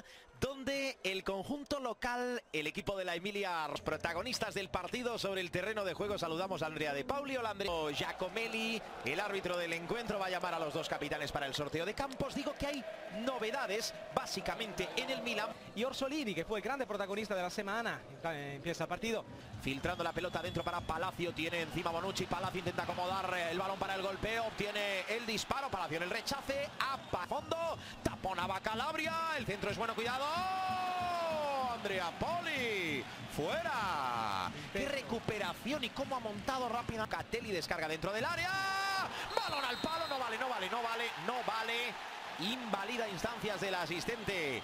Calabria, donde el conjunto local, el equipo de la Emilia, los protagonistas del partido sobre el terreno de juego. Saludamos a Andrea de Pauli, hola Andrea. Giacomelli, el árbitro del encuentro, va a llamar a los dos capitanes para el sorteo de campos. Digo que hay novedades básicamente en el Milan. Y Orsolini, que fue el grande protagonista de la semana, empieza el partido. Filtrando la pelota dentro para Palacio, tiene encima Bonucci, Palacio intenta acomodar el balón para el golpeo, obtiene el disparo, Palacio en el rechace, a fondo, taponaba Calabria, el centro es bueno, cuidado, Andrea Poli, fuera. Qué recuperación y cómo ha montado rápido. Catelli descarga dentro del área, balón al palo, no vale, invalida instancias del asistente.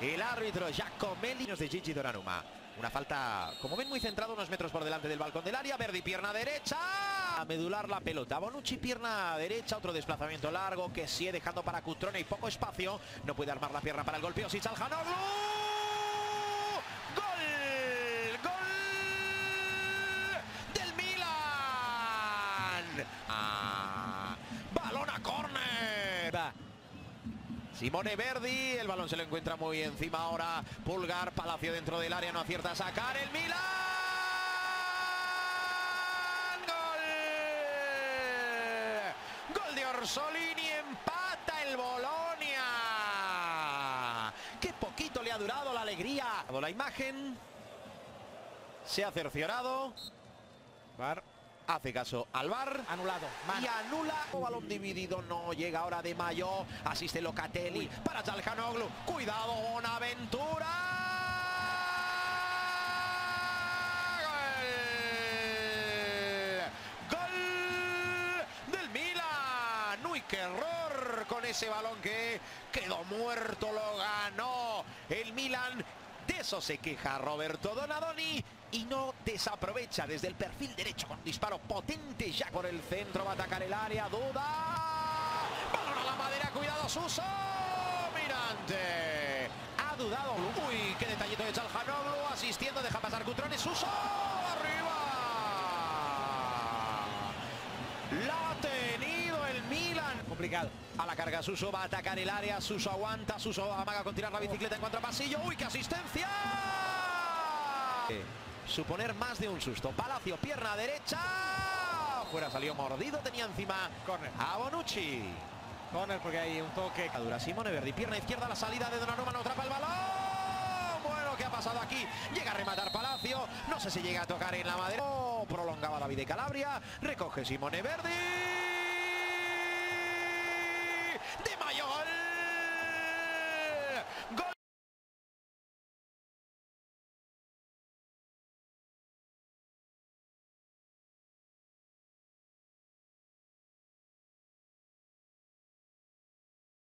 El árbitro Giacomelli de Gigi Donnarumma. Una falta, como ven, muy centrado, unos metros por delante del balcón del área. Verdi, pierna derecha, a medular la pelota. Bonucci, pierna derecha, otro desplazamiento largo que sigue dejando para Cutrone y poco espacio. No puede armar la pierna para el golpeo. Si Çalhanoğlu. ¡Gol! ¡Del Milan! ¡Balón a córner! Simone Verdi, el balón se lo encuentra muy encima ahora. Pulgar, Palacio dentro del área, no acierta a sacar el Milan. ¡Gol! ¡Gol de Orsolini! ¡Empata el Bolonia! ¡Qué poquito le ha durado la alegría! La imagen se ha cerciorado. Hace caso al VAR, anulado, mano. Y anula, o balón dividido, no llega ahora de Mayo, asiste Locatelli. Uy. Para Çalhanoğlu, cuidado Buonaventura, ¡gol! ¡Gol del Milan! ¡Uy, qué error! Con ese balón que quedó muerto, lo ganó el Milan. De eso se queja Roberto Donadoni y no desaprovecha desde el perfil derecho con un disparo potente. Ya por el centro va a atacar el área, duda. Balón a la madera, cuidado Suso. Mirante. Ha dudado. Uy, qué detallito de Çalhanoğlu, asistiendo, deja pasar Cutrone. Suso, arriba. La ha tenido el Milan. Complicado. A la carga Suso, va a atacar el área, Suso aguanta, Suso amaga con tirar la bicicleta en contrapasillo. ¡Uy, qué asistencia! Suponer más de un susto. Palacio, pierna derecha, fuera, salió mordido, tenía encima corner a Bonucci. Corner porque hay un toque. Dura Simone Verdi, pierna izquierda, la salida de Donnarumma, no atrapa el balón. Bueno, ¿qué ha pasado aquí? Llega a rematar Palacio, no sé si llega a tocar en la madera. Prolongaba la vida de Calabria, recoge Simone Verdi.